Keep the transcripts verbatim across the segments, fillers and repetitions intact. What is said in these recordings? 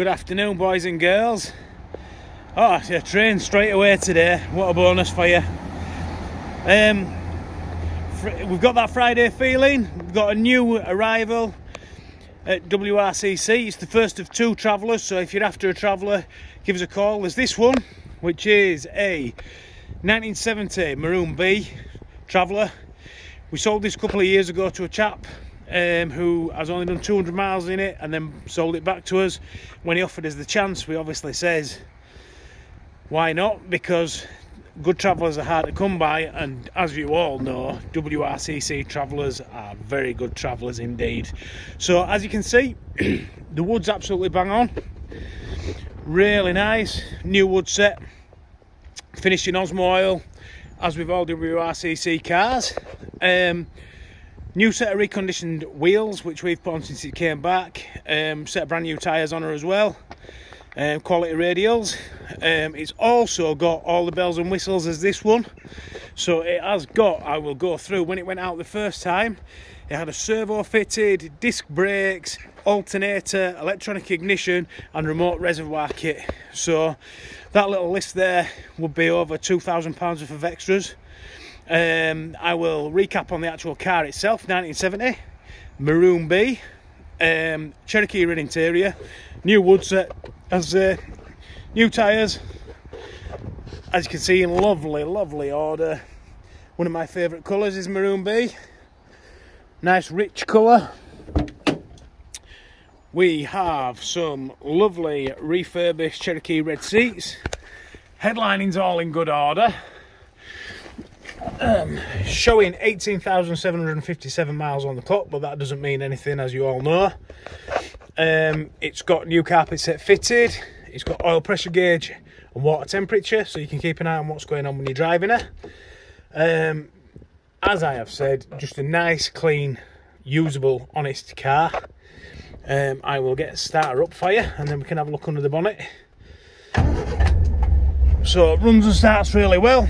Good afternoon, boys and girls. Oh, yeah, train straight away today. What a bonus for you. Um, fr we've got that Friday feeling. We've got a new arrival at W R C C. It's the first of two Travellers, so if you're after a Traveller, give us a call. There's this one, which is a nineteen seventy Maroon B Traveller. We sold this a couple of years ago to a chap Um, who has only done two hundred miles in it and then sold it back to us. When he offered us the chance, we obviously says why not, because good travellers are hard to come by, and as you all know, W R C C travellers are very good travellers indeed. So as you can see, the wood's absolutely bang on, really nice new wood set, finished in Osmo oil, as with all W R C C cars. um, New set of reconditioned wheels, which we've put on since it came back. Um, set of brand new tyres on her as well. Um, quality radials. Um, it's also got all the bells and whistles as this one. So it has got, I will go through, when it went out the first time, it had a servo fitted, disc brakes, alternator, electronic ignition and remote reservoir kit. So that little list there would be over two thousand pounds worth of extras. Um, I will recap on the actual car itself. Nineteen seventy Maroon B, um, Cherokee red interior, new wood set, has uh, new tyres, as you can see, in lovely lovely order. One of my favourite colours is Maroon B, nice rich colour. We have some lovely refurbished Cherokee red seats, headlining's all in good order. Um, showing eighteen thousand seven hundred fifty-seven miles on the clock, but that doesn't mean anything, as you all know. Um, it's got new carpet set fitted, it's got oil pressure gauge and water temperature, so you can keep an eye on what's going on when you're driving her. Um, as I have said, just a nice, clean, usable, honest car. Um, I will get a starter up for you and then we can have a look under the bonnet. So it runs and starts really well.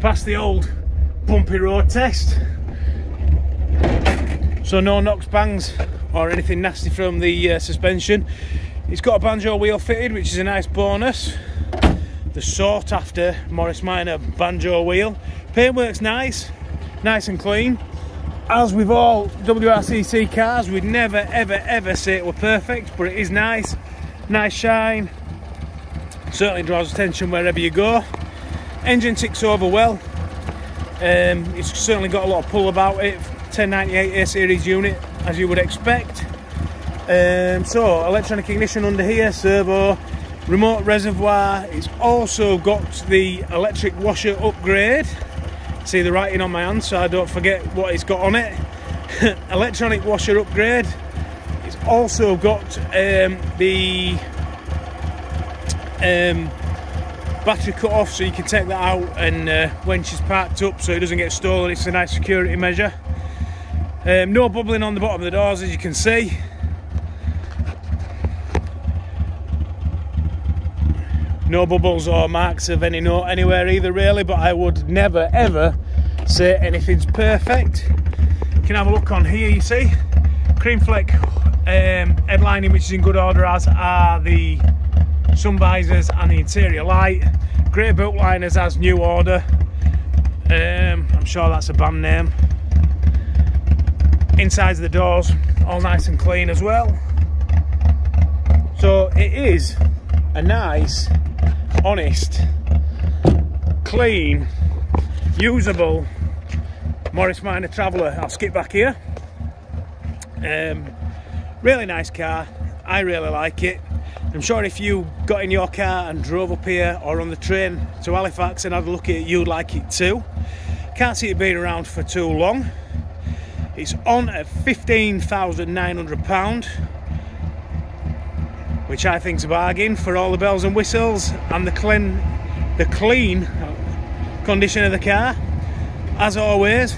Past the old bumpy road test, so no knocks, bangs or anything nasty from the uh, suspension. It's got a banjo wheel fitted, which is a nice bonus, the sought after Morris Minor banjo wheel. Paintwork's nice nice and clean. As with all W R C C cars, we'd never ever ever say it were perfect, but it is nice nice shine, certainly draws attention wherever you go. Engine ticks over well. Um, it's certainly got a lot of pull about it. ten ninety-eight A-series unit, as you would expect. Um, so electronic ignition under here, servo, remote reservoir. It's also got the electric washer upgrade. See the writing on my hand, so I don't forget what it's got on it. Electronic washer upgrade. It's also got um, the. Um, battery cut off, so you can take that out and uh, when she's parked up, so it doesn't get stolen. It's a nice security measure. Um, no bubbling on the bottom of the doors, as you can see. No bubbles or marks of any note anywhere either, really, but I would never ever say anything's perfect. You can have a look on here, you see cream fleck um, headlining, which is in good order, as are the sun visors and the interior light. Grey boot liners as new order. Um, I'm sure that's a band name. Insides of the doors, all nice and clean as well. So it is a nice, honest, clean, usable Morris Minor Traveller. I'll skip back here. Um, really nice car. I really like it. I'm sure if you got in your car and drove up here or on the train to Halifax and had a look at it, you'd like it too. Can't see it being around for too long. It's on at fifteen thousand nine hundred pounds, which I think's a bargain for all the bells and whistles and the clean, the clean condition of the car. As always,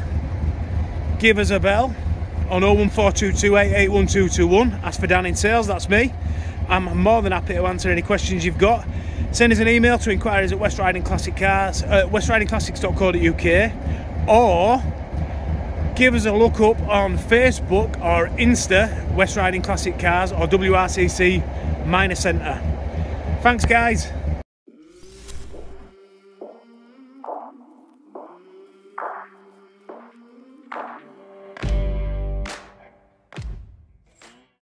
give us a bell on oh one four two two eight eight one two two one. Ask for Dan in sales, that's me. I'm more than happy to answer any questions you've got. Send us an email to inquiries at west riding classic cars, uh, west riding classics dot co dot U K, or give us a look up on Facebook or Insta, West Riding Classic Cars or W R C C minor centre. Thanks guys.